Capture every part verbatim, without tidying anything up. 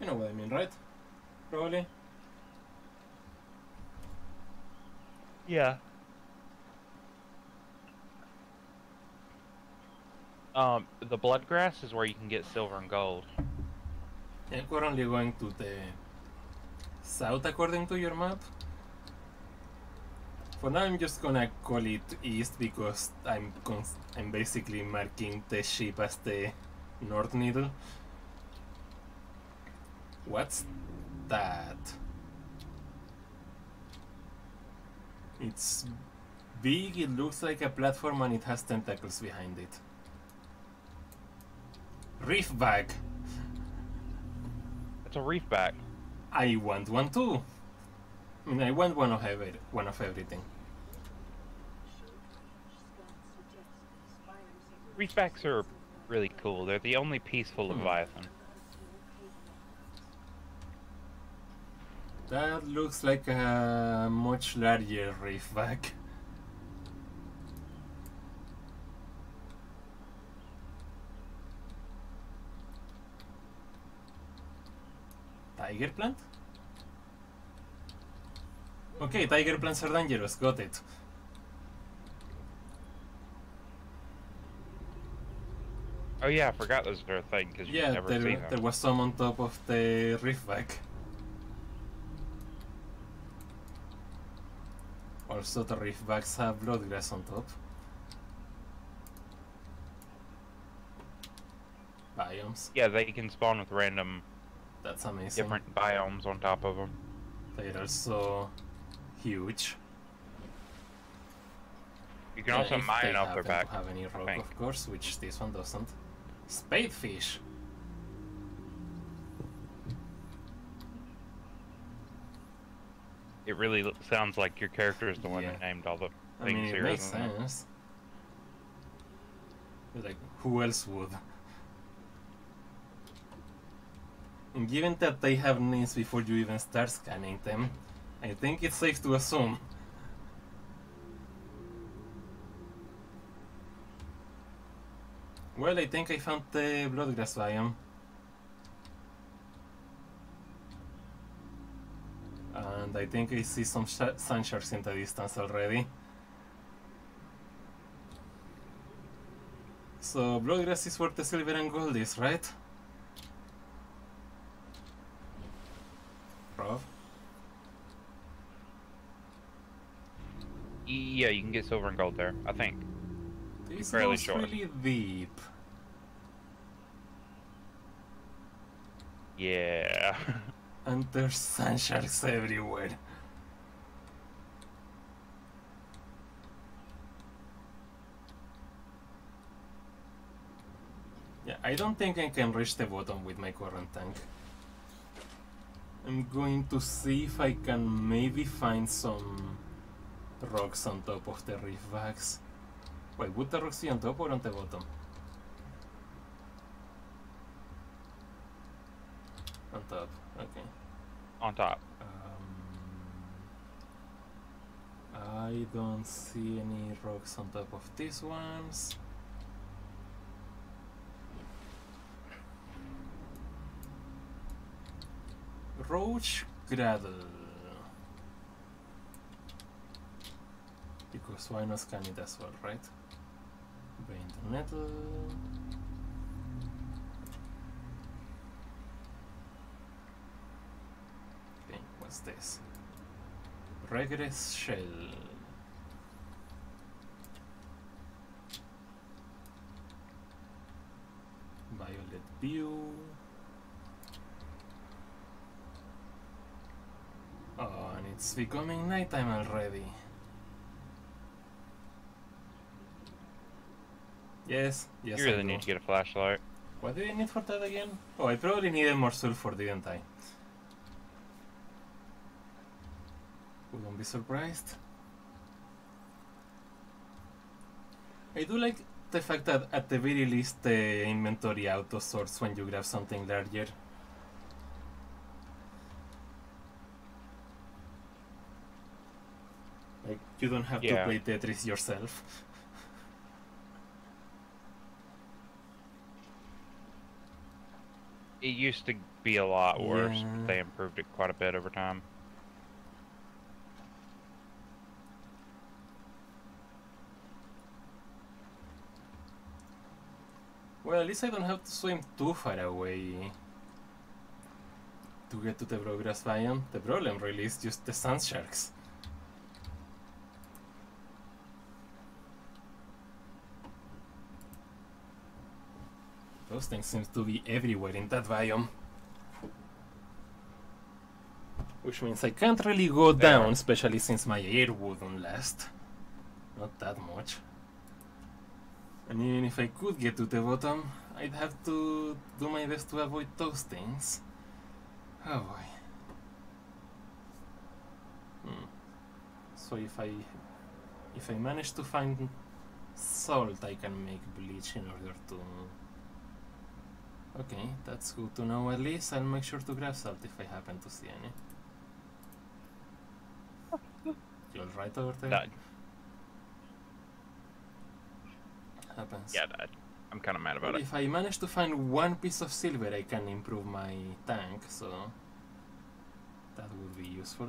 You know what I mean, right? Probably. Yeah. Um, the Bloodgrass is where you can get silver and gold. Yeah, we're only going to the south according to your map. For now, I'm just gonna call it east because I'm cons I'm basically marking the ship as the north needle. What's that? It's big, it looks like a platform, and it has tentacles behind it. Reefback! It's a reefback. I want one too! I mean, I want one of, every, one of everything. Reefbacks are really cool. They're the only peaceful hmm. Leviathan. That looks like a much larger reefback. Tigerplant? Okay, tiger plants are dangerous, got it. Oh yeah, I forgot those were a thing, because yeah, you've never there, seen them. Yeah, there was some on top of the reefback. Also, the reefbacks have bloodgrass on top. Biomes. Yeah, they can spawn with random That's amazing. different biomes on top of them. They're also huge. You can yeah, also mine off their back. Have any rock, of course, which this one doesn't. Spadefish. It really sounds like your character is the one yeah. that named all the I things mean, it here. Makes sense. Like, who else would? And given that they have names before you even start scanning them, I think it's safe to assume. Well, I think I found the Bloodgrass biome. And I think I see some sunsharks in the distance already. So, Bloodgrass is where the silver and gold is, right? Rob? Yeah, you can get silver and gold there, I think. It's fairly short. It's really deep. Yeah. And there's sunsharks everywhere. Yeah, I don't think I can reach the bottom with my current tank. I'm going to see if I can maybe find some rocks on top of the reef bags. Wait, would the rocks be on top or on the bottom? On top, okay. On top. Um, I don't see any rocks on top of these ones. Roach Gradle. Because why not scan it as well, right? Brain the metal. Okay, what's this? Regress shell. Violet view. Oh, and it's becoming nighttime already. Yes, yes. You really need to get a flashlight. What do you need for that again? Oh, I probably needed more sulfur, didn't I? Wouldn't be surprised. I do like the fact that at the very least the inventory auto sorts when you grab something larger. Like, you don't have yeah. to play Tetris yourself. It used to be a lot worse, yeah. But they improved it quite a bit over time. Well, at least I don't have to swim too far away to get to the Bloodgrass biome. The problem really is just the sand sharks. Those things seem to be everywhere in that biome. Which means I can't really go down, especially since my air wouldn't last. Not that much. And even if I could get to the bottom, I'd have to do my best to avoid those things. Oh boy. Hmm. So if I if I manage to find salt, I can make bleach in order to... Okay, that's good to know at least. I'll make sure to grab salt if I happen to see any. You alright over there? Died. Happens. Yeah, died. I'm kind of mad about but it. If I manage to find one piece of silver, I can improve my tank, so that would be useful.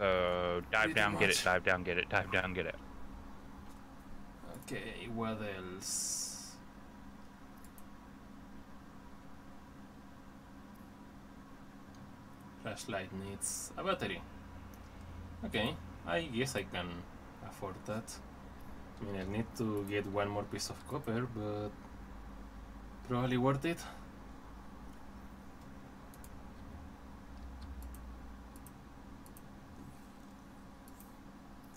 Uh, dive down, much. Get it, dive down, get it, dive down, get it. Okay, what else? Flashlight needs a battery. Okay, I guess I can afford that. I mean, I need to get one more piece of copper, but probably worth it.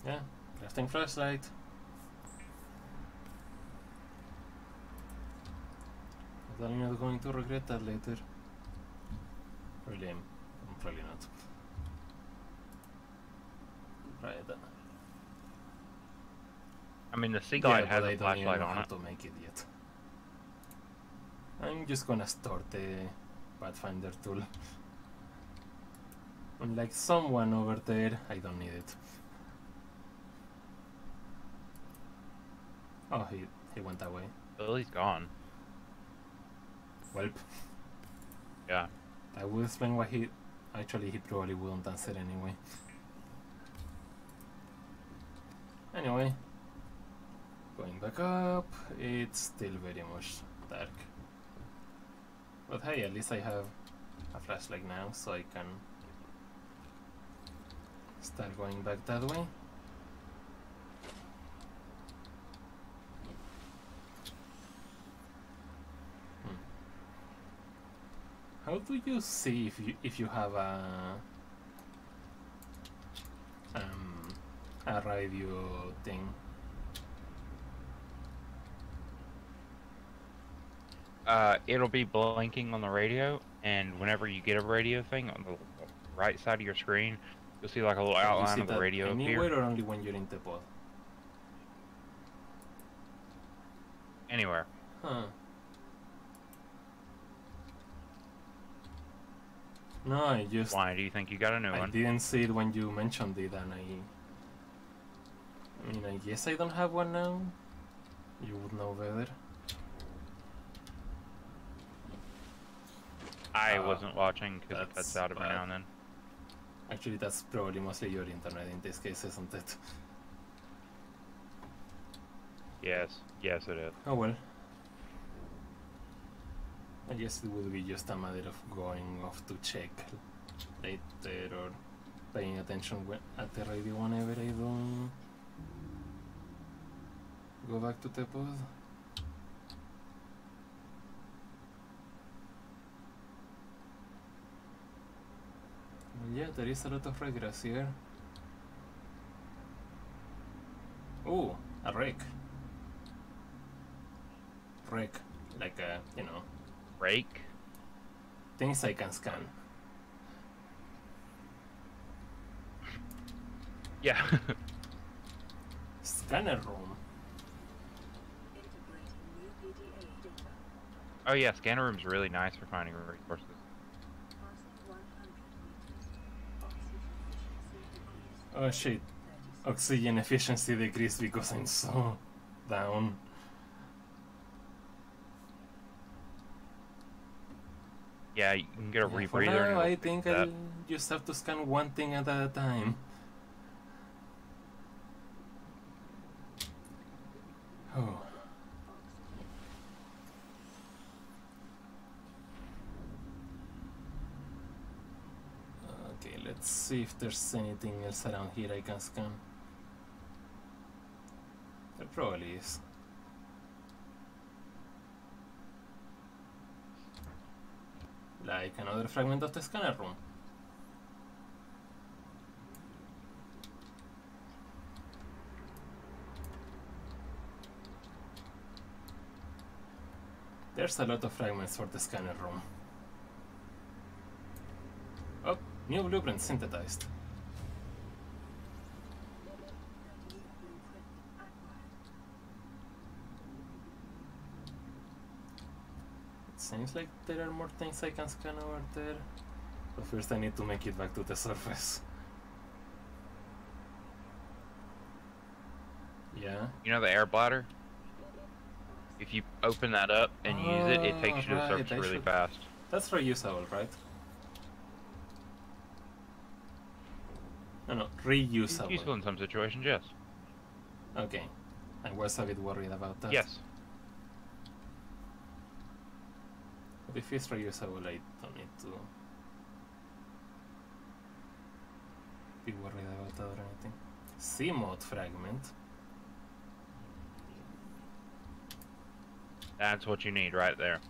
Yeah, crafting flashlight. I'm not going to regret that later. Really, I'm, I'm probably not. Right then. I mean, the sea glide has a flashlight on it. I don't make it yet. I'm just gonna store the Pathfinder tool. Unlike someone over there, I don't need it. Oh, he he went away. Well, he's gone. Welp. Yeah. I will explain why he... Actually, he probably wouldn't answer anyway. Anyway. Going back up. It's still very much dark. But hey, at least I have a flashlight now, so I can start going back that way. How do you see if you if you have a um a radio thing? Uh, it'll be blinking on the radio, and whenever you get a radio thing on the right side of your screen, you'll see like a little outline of the radio anywhere up here. Or only when you're in the pod? Anywhere. Huh. No, I just... Why do you think you got a new I one? I didn't see it when you mentioned it, and I... I mean, I guess I don't have one now. You would know better. I uh, wasn't watching, because it cuts out every now and then. Actually, that's probably mostly your internet in this case, isn't it? Yes. Yes, it is. Oh, well. I guess it would be just a matter of going off to check later or paying attention at the radio whenever I don't go back to the pod. Well, yeah, there is a lot of regress here. Oh, a wreck. Wreck, like a, you know. Rake? Things I can scan. Yeah. Scanner room. Oh yeah, scanner room's really nice for finding resources. Oh shit. Oxygen efficiency decreased because I'm so down. Yeah, you can get a rebreather. Yeah, no, I think I just have to scan one thing at a time. Oh. Okay, let's see if there's anything else around here I can scan. There probably is. Like another fragment of the scanner room. There's a lot of fragments for the scanner room. Oh, new blueprint synthesized. Seems like there are more things I can scan over there, but first I need to make it back to the surface. Yeah. You know the air bladder? If you open that up and uh, use it, it takes you right, to the surface I really should... fast. That's reusable, right? No, no, reusable. It's useful in some situations, yes. Okay. I was a bit worried about that. Yes. If it's reusable, I don't need to be worried about that or anything. C mod fragment. That's what you need right there.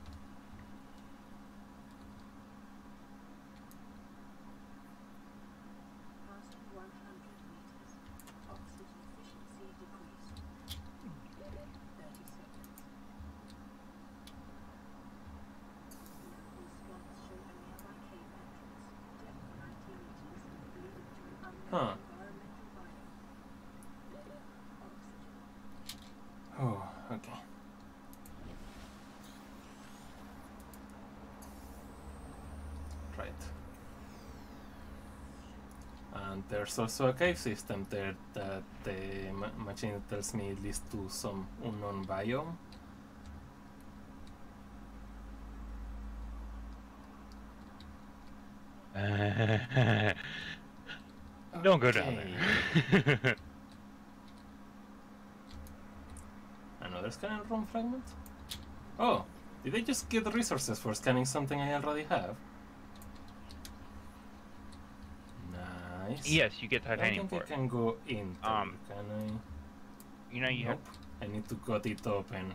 Huh. Oh, okay. Right. And there's also a cave system there that the uh, machine tells me leads to some unknown biome. Uh, Don't go down there. Another scanning room fragment? Oh, did I just get resources for scanning something I already have? Nice. Yes, you get titanium for it. I think I can go in. Um, can I? You know you nope. have... I need to cut it open.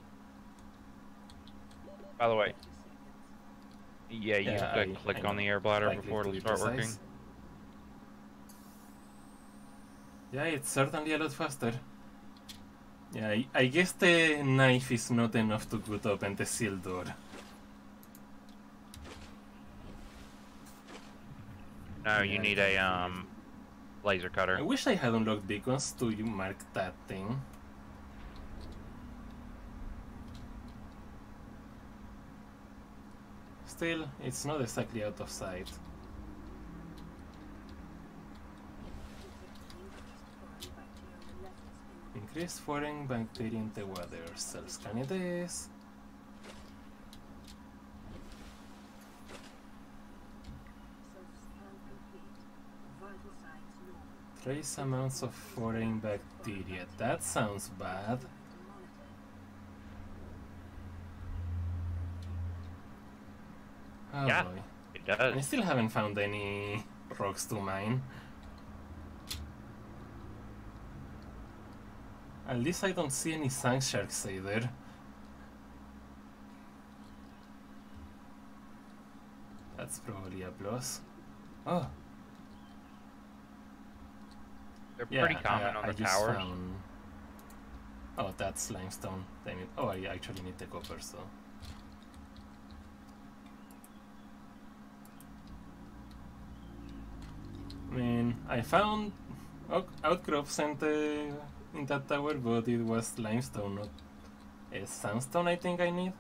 By the way. Yeah, you yeah, have to I, click I on the air bladder before it'll start precise. working. Yeah, it's certainly a lot faster. Yeah, I, I guess the knife is not enough to cut open the sealed door. No, you yeah. need a um, laser cutter. I wish I had unlocked beacons to mark that thing. Still, it's not exactly out of sight. Increase foreign bacteria in the water. Self-scan it is. Trace amounts of foreign bacteria. That sounds bad. Oh yeah, boy. It does. And I still haven't found any rocks to mine. At least I don't see any sunsharks either. That's probably a plus. Oh! They're yeah, pretty common I, on I the towers. Found... Oh, that's limestone. Damn it. Oh, I actually need the copper, so... I mean, I found outcrops and... Uh... in that tower, but it was limestone, not a sandstone I think I need.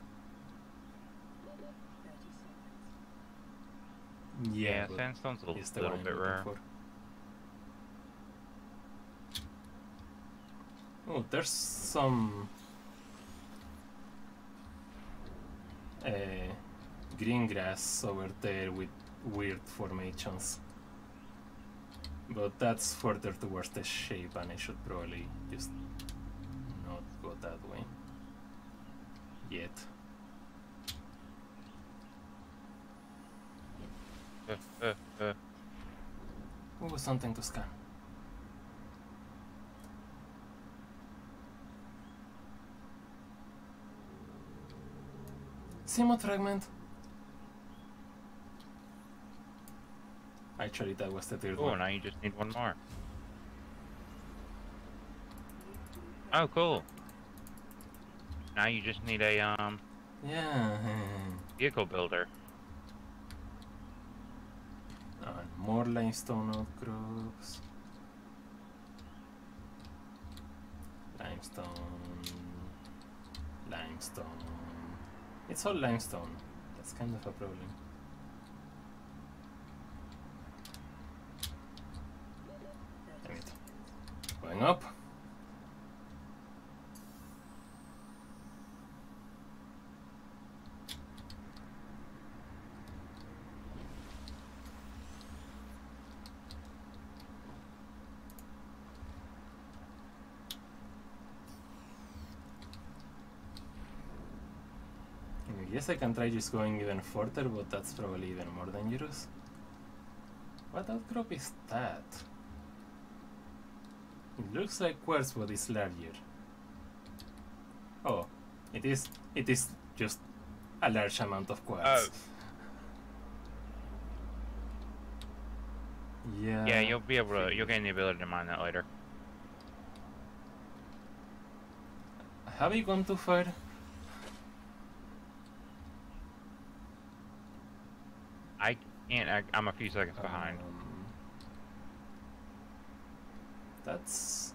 Yeah, yeah sandstone's a little, little bit rare. For. Oh, there's some uh, green grass over there with weird formations. But that's further towards the shape, and I should probably just not go that way yet. Uh, uh, uh. Ooh, something to scan. C mod fragment. Actually, that was the third oh, one. Oh, now you just need one more. Oh, cool. Now you just need a um. Yeah. Vehicle builder. And more limestone outcrops. Limestone. Limestone. It's all limestone. That's kind of a problem. Damn it. Going up. I can try just going even further, but that's probably even more dangerous. What outcrop is that? It looks like quartz, but it's larger. Oh, it is. It is just a large amount of quartz. Oh. Yeah. Yeah, you'll be able to. You'll gain the ability to mine that later. Have you gone too far? I can't. I, I'm a few seconds behind. Um, that's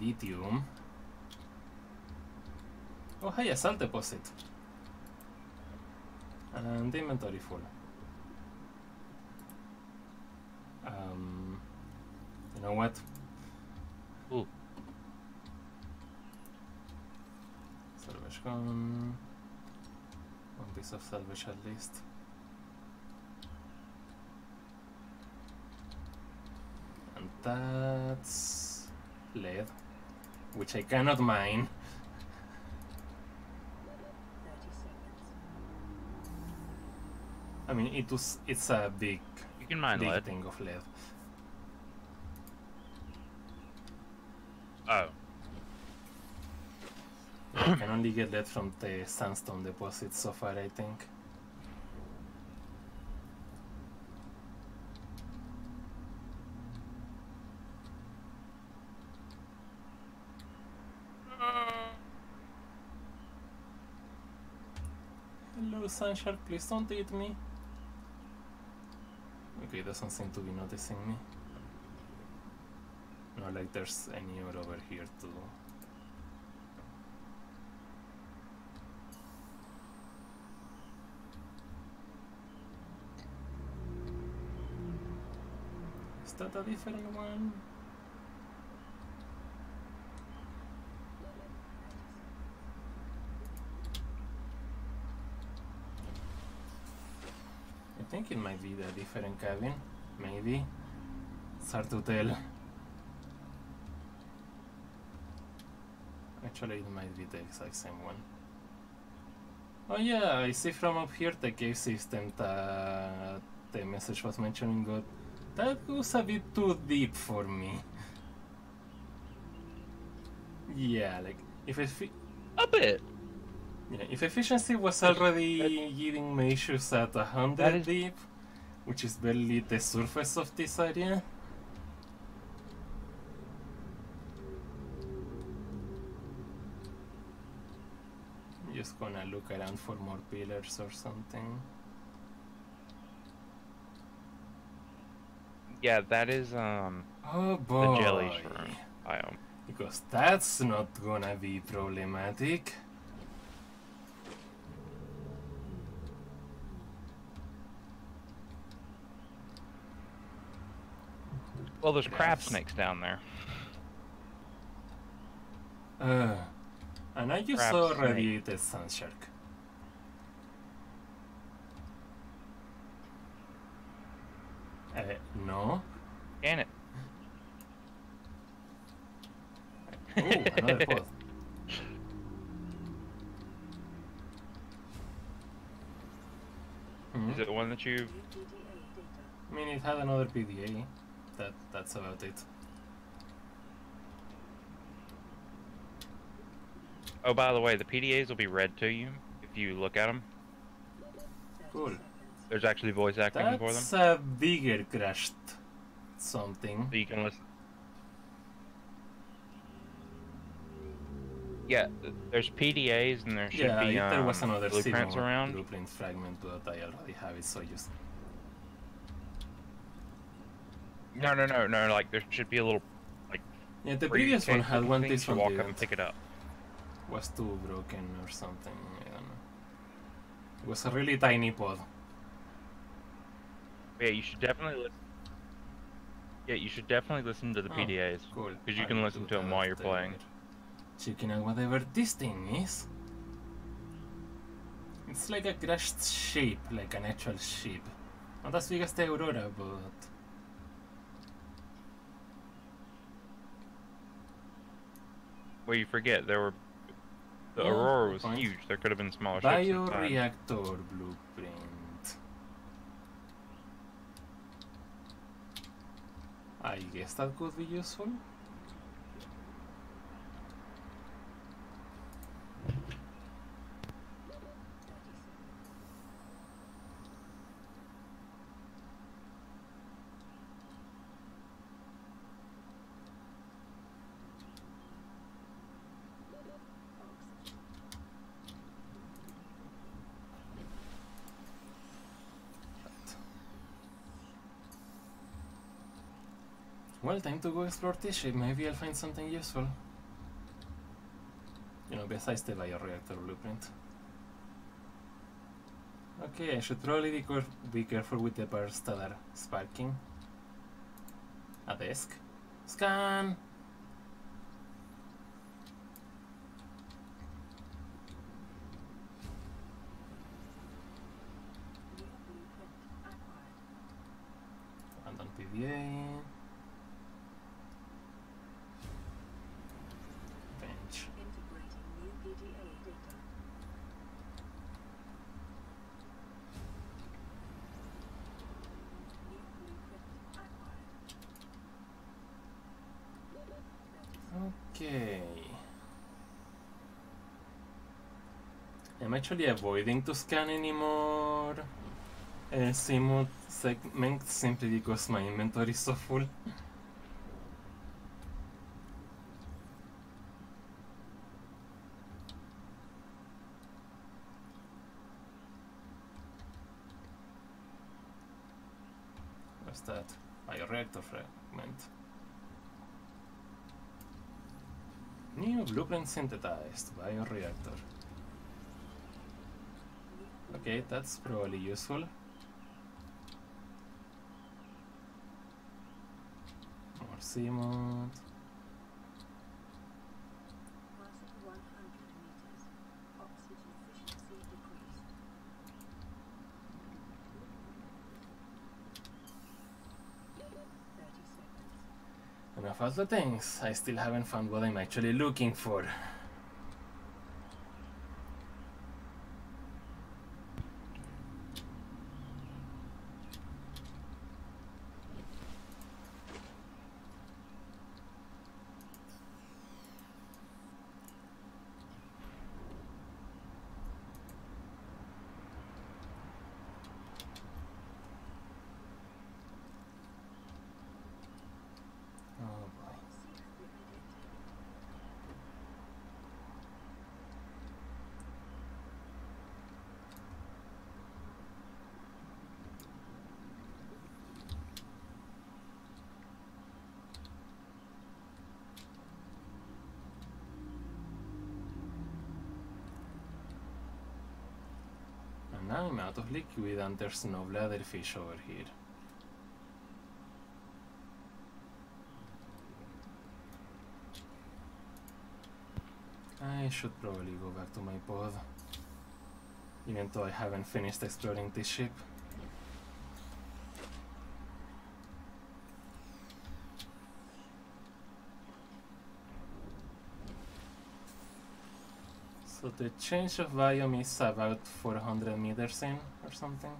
lithium. Oh, hey, a salt deposit. And inventory full. Um, you know what? Ooh. Salvage gun. One piece of salvage at least. And that's lead, which I cannot mine. I mean, it was, it's a big, you can mine big lead. Thing of lead. Oh. I can only get that from the sandstone deposits so far, I think. Hello, Sunshark, please don't eat me. Okay, doesn't seem to be noticing me. Not like there's any ore over here too. Is that a different one? I think it might be the different cabin, maybe. It's hard to tell. Actually, it might be the exact same one. Oh yeah, I see from up here the cave system that the message was mentioning God. That goes a bit too deep for me. Yeah, like, if effi- A bit! Yeah, if efficiency was already that, giving me issues at one hundred is deep, which is barely the surface of this area. I'm just gonna look around for more pillars or something. Yeah, that is um oh boy. The jelly shroom biome. Because that's not gonna be problematic. Well, there's yes. crab snakes down there. Uh, and I just crab saw snake. Radiated Sunshark. No. Can it? Ooh, another fourth. Mm-hmm. Is it the one that you've... I mean, it had another P D A. That, that's about it. Oh, by the way, the P D As will be read to you if you look at them. Cool. There's actually voice acting that's for them. That's a bigger crashed something. So you can listen. Yeah, there's P D As and there should yeah, be um, there was another blueprints around. Blueprint fragment, but I already have it, so just. No, no, no, no. Like there should be a little, like. Yeah, the previous one had one. This one walk up and pick it up. Was too broken or something. I don't know. It was a really tiny pod. Yeah, you should definitely listen. Yeah, you should definitely listen to the oh, P D As because cool. you can I listen to them while you're playing. It. Checking out whatever this thing is. It's like a crashed ship, like an actual ship. Not as big as the Aurora, but... Well, you forget, there were... The yeah, Aurora was point. huge, there could have been smaller Bioreactor ships. Bioreactor blueprint. I guess that could be useful. Well, time to go explore this ship. Maybe I'll find something useful. You know, besides the bioreactor blueprint. Okay, I should probably be, be careful with the bars that are sparking. A desk. Scan! Abandoned P D A. Okay. I'm actually avoiding to scan anymore uh, C mod segments simply because my inventory is so full. What's that? Bioreactor fragment. New blueprint synthesized, bioreactor. Okay, that's probably useful. More C mod. Enough of the things. I still haven't found what I'm actually looking for. I'm out of liquid and there's no bladderfish over here. I should probably go back to my pod, even though I haven't finished exploring this ship. So the change of biome is about four hundred meters in or something.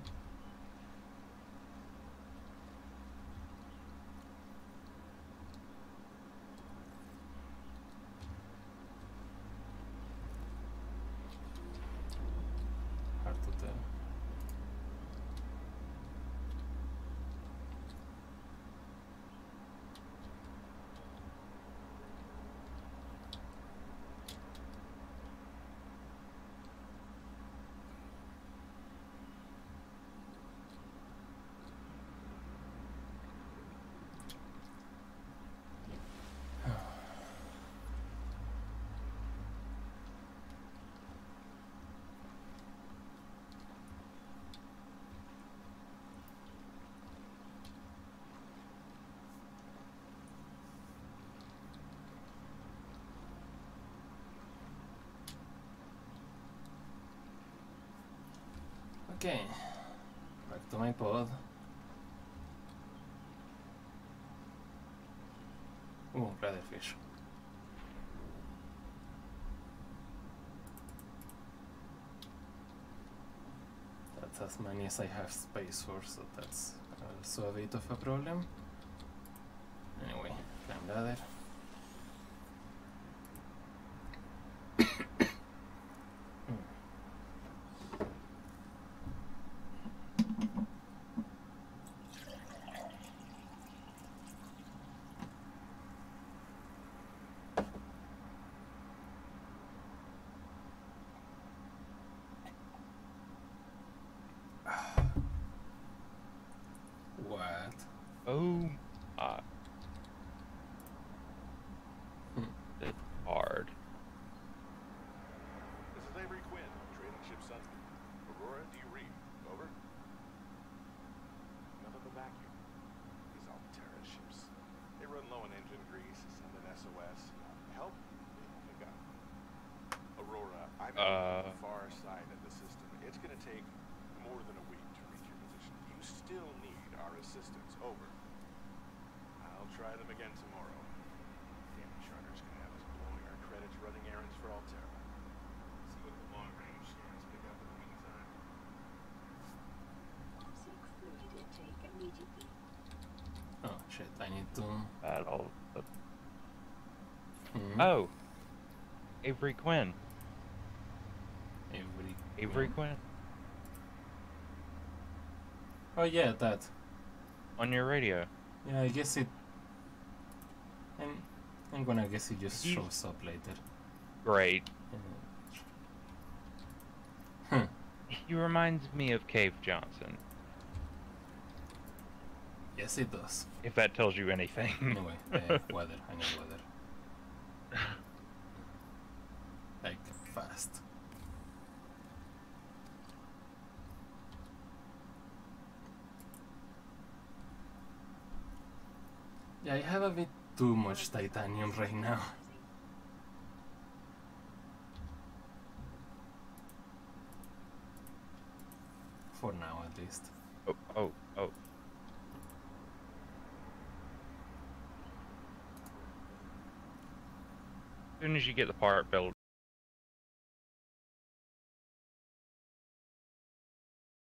Okay, back to my pod. Ooh, bladderfish. That's as many as I have space for, so that's also a bit of a problem. Anyway, climb ladder. Oh my. Hmm. It's hard. This is Avery Quinn, trailing ship Sun. Aurora, do you read? Over. None of them back here. These Altera ships. They run low on engine grease, send an S O S. Help? They only got Aurora, I'm uh. on the far side of the system. It's gonna take more than a week to reach your position. You still need our assistance. Over. I'll try them again tomorrow. Damn charter's gonna have us blowing our credits running errands for Altera. See what the long range scans pick up in the meantime. Seek food intake immediately. Oh shit, I need to battle. Mm-hmm. Oh, Avery Quinn. Avery. Avery Quinn. Oh yeah, that. On your radio. Yeah, I guess it. I'm, I'm gonna guess it just shows up later. Great. Huh. He reminds me of Cave Johnson. Yes, it does. If that tells you anything. Anyway, uh, weather. I know weather. Like fast. Yeah, I have a bit too much titanium right now. For now, at least. Oh, oh, oh. As soon as you get the part built